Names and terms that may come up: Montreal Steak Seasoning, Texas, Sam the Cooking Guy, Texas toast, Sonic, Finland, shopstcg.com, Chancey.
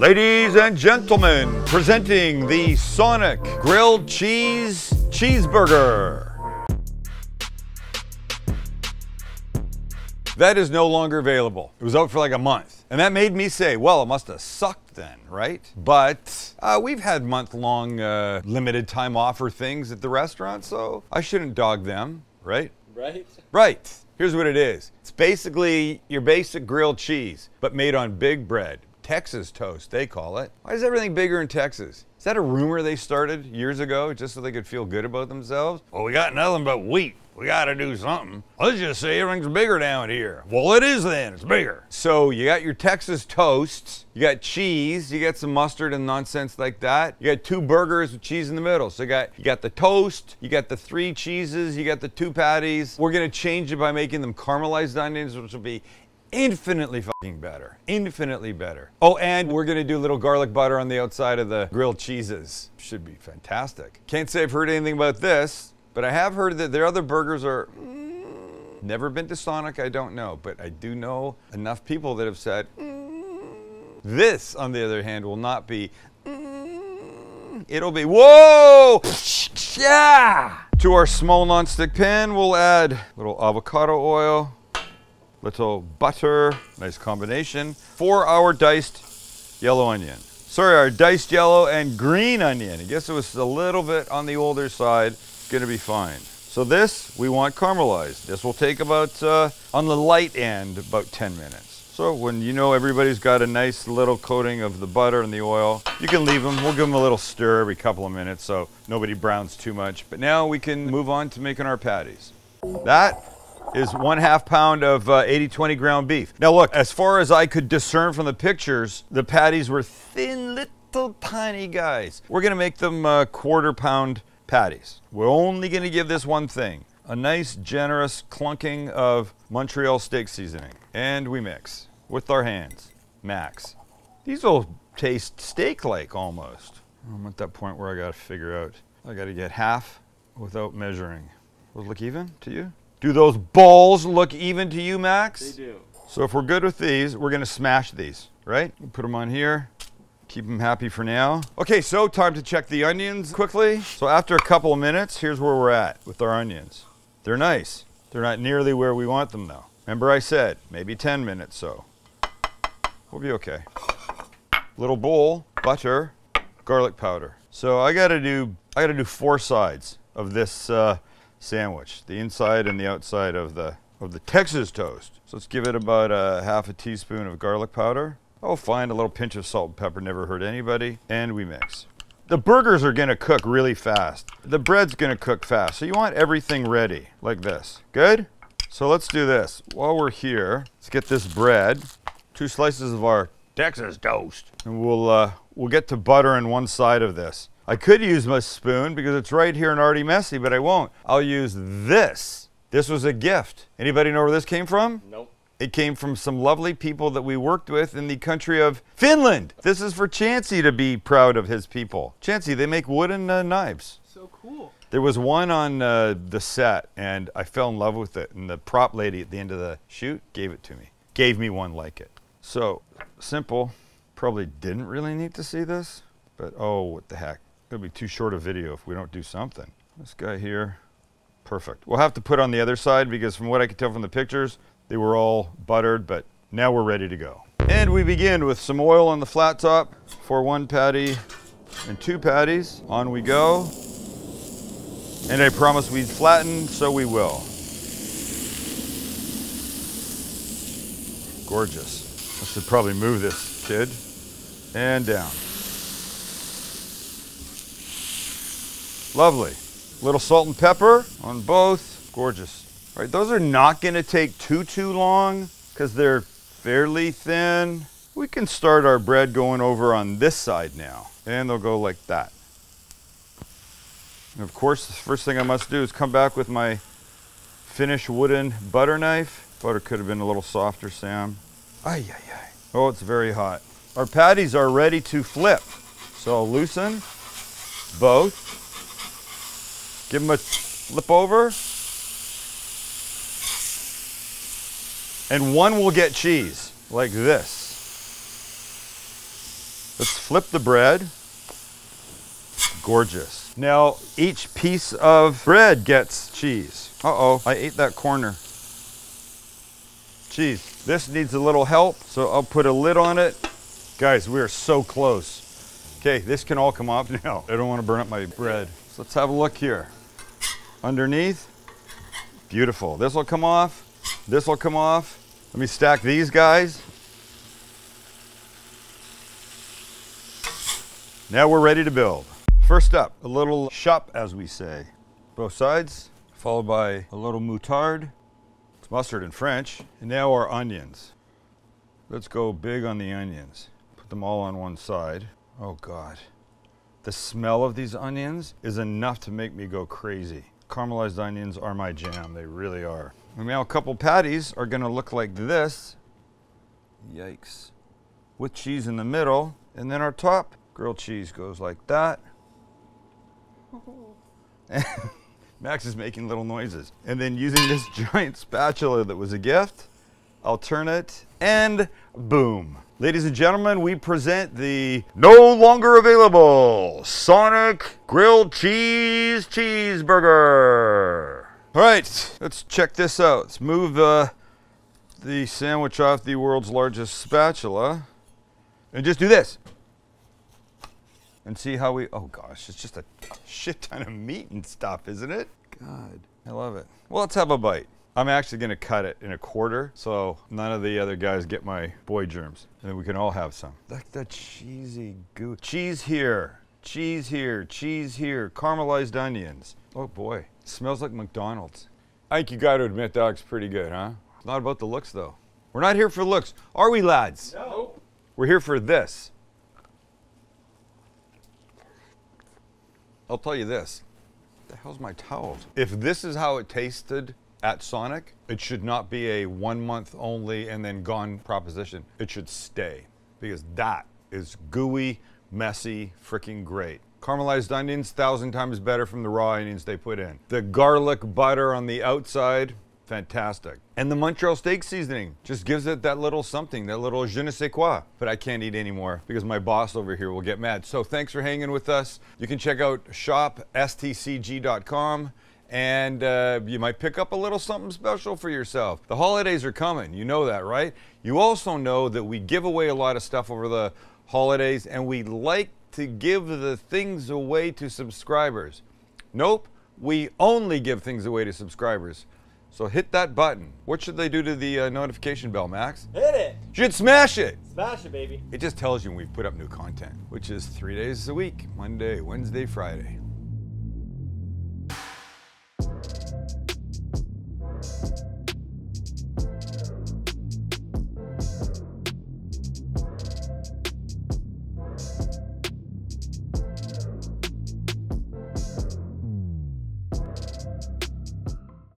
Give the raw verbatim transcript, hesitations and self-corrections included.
Ladies and gentlemen, presenting the Sonic Grilled Cheese Cheeseburger. That is no longer available. It was out for like a month. And that made me say, well, it must have sucked then, right? But uh, we've had month-long uh, limited time offer things at the restaurant, so I shouldn't dog them, right? Right. Right. Here's what it is. It's basically your basic grilled cheese, but made on big bread. Texas toast, they call it. Why is everything bigger in Texas? Is that a rumor they started years ago just so they could feel good about themselves? Well, we got nothing but wheat. We gotta do something. Let's just say everything's bigger down here. Well, it is then, it's bigger. So you got your Texas toasts, you got cheese, you got some mustard and nonsense like that. You got two burgers with cheese in the middle. So you got, you got the toast, you got the three cheeses, you got the two patties. We're gonna change it by making them caramelized onions, which will be infinitely fucking better. Infinitely better. Oh, and we're gonna do little garlic butter on the outside of the grilled cheeses. Should be fantastic. Can't say I've heard anything about this. But I have heard that their other burgers are... Mm, never been to Sonic, I don't know. But I do know enough people that have said... Mm. This, on the other hand, will not be... Mm, it'll be... Whoa! Yeah! To our small nonstick pan, we'll add a little avocado oil, little butter, nice combination, for our diced yellow onion. Sorry, our diced yellow and green onion. I guess it was a little bit on the older side. Gonna be fine. So this we want caramelized. This will take about uh, on the light end about ten minutes. So when you know everybody's got a nice little coating of the butter and the oil, you can leave them. We'll give them a little stir every couple of minutes so nobody browns too much. But now we can move on to making our patties. That is one half pound of eighty twenty uh, ground beef. Now look, as far as I could discern from the pictures, the patties were thin little tiny guys. We're gonna make them a quarter pound patties. We're only going to give this one thing, a nice generous clunking of Montreal steak seasoning. And we mix with our hands, max. These will taste steak-like almost. I'm at that point where I got to figure out, I got to get half without measuring. Will it look even to you? Do those balls look even to you, Max? They do. So if we're good with these, we're going to smash these, right? We'll put them on here. Keep them happy for now. Okay, so time to check the onions quickly. So after a couple of minutes, here's where we're at with our onions. They're nice. They're not nearly where we want them though. Remember I said, maybe ten minutes, so we'll be okay. Little bowl, butter, garlic powder. So I gotta do, I gotta do four sides of this uh, sandwich, the inside and the outside of the, of the Texas toast. So let's give it about a half a teaspoon of garlic powder. Oh, fine, a little pinch of salt and pepper, never hurt anybody. And we mix. The burgers are gonna cook really fast. The bread's gonna cook fast, so you want everything ready, like this. Good? So let's do this. While we're here, let's get this bread, two slices of our Texas toast. And we'll, uh, we'll get to butter on one side of this. I could use my spoon because it's right here and already messy, but I won't. I'll use this. This was a gift. Anybody know where this came from? Nope. It came from some lovely people that we worked with in the country of Finland. This is for Chancey to be proud of his people. Chancey, they make wooden uh, knives. So cool. There was one on uh, the set and I fell in love with it. And the prop lady at the end of the shoot gave it to me. Gave me one like it. So simple, probably didn't really need to see this, but oh, what the heck. It'll be too short a video if we don't do something. This guy here, perfect. We'll have to put on the other side because from what I could tell from the pictures, they were all buttered, but now we're ready to go. And we begin with some oil on the flat top for one patty and two patties. On we go. And I promised we'd flatten, so we will. Gorgeous. I should probably move this, kid. And down. Lovely. A little salt and pepper on both. Gorgeous. All right, those are not gonna take too, too long because they're fairly thin. We can start our bread going over on this side now and they'll go like that. And of course, the first thing I must do is come back with my finished wooden butter knife. Butter could have been a little softer, Sam. Ay, ay, ay. Oh, it's very hot. Our patties are ready to flip. So I'll loosen both, give them a flip over. And one will get cheese, like this. Let's flip the bread. Gorgeous. Now each piece of bread gets cheese. Uh-oh, I ate that corner. Cheese. This needs a little help, so I'll put a lid on it. Guys, we are so close. Okay, this can all come off now. I don't want to burn up my bread. So let's have a look here. Underneath, beautiful. This will come off. This will come off. Let me stack these guys. Now we're ready to build. First up, a little shop, as we say. Both sides, followed by a little moutarde. It's mustard in French. And now our onions. Let's go big on the onions. Put them all on one side. Oh God, the smell of these onions is enough to make me go crazy. Caramelized onions are my jam, they really are. And now a couple patties are gonna look like this. Yikes. With cheese in the middle, and then our top grilled cheese goes like that. Max is making little noises. And then using this giant spatula that was a gift, I'll turn it, and boom. Ladies and gentlemen, we present the no longer available Sonic grilled cheese cheeseburger. All right, let's check this out. Let's move uh, the sandwich off the world's largest spatula and just do this. And see how we, oh gosh, it's just a shit ton of meat and stuff, isn't it? God, I love it. Well, let's have a bite. I'm actually gonna cut it in a quarter so none of the other guys get my boy germs. And then we can all have some. Like that cheesy goo. Cheese here, cheese here, cheese here, caramelized onions. Oh boy, smells like McDonald's. I think you gotta admit that looks pretty good, huh? It's not about the looks though. We're not here for looks, are we lads? No. We're here for this. I'll tell you this, what the hell's my towel? If this is how it tasted at Sonic, it should not be a one month only and then gone proposition. It should stay, because that is gooey, messy, freaking great. Caramelized onions, thousand times better from the raw onions they put in. The garlic butter on the outside, fantastic. And the Montreal Steak Seasoning just gives it that little something, that little je ne sais quoi. But I can't eat anymore because my boss over here will get mad. So thanks for hanging with us. You can check out shop S T C G dot com. And uh, you might pick up a little something special for yourself. The holidays are coming, you know that, right? You also know that we give away a lot of stuff over the holidays, and we like to give the things away to subscribers. Nope, we only give things away to subscribers. So hit that button. What should they do to the uh, notification bell, Max? Hit it! You should smash it! Smash it, baby. It just tells you when we've put up new content, which is three days a week, Monday, Wednesday, Friday.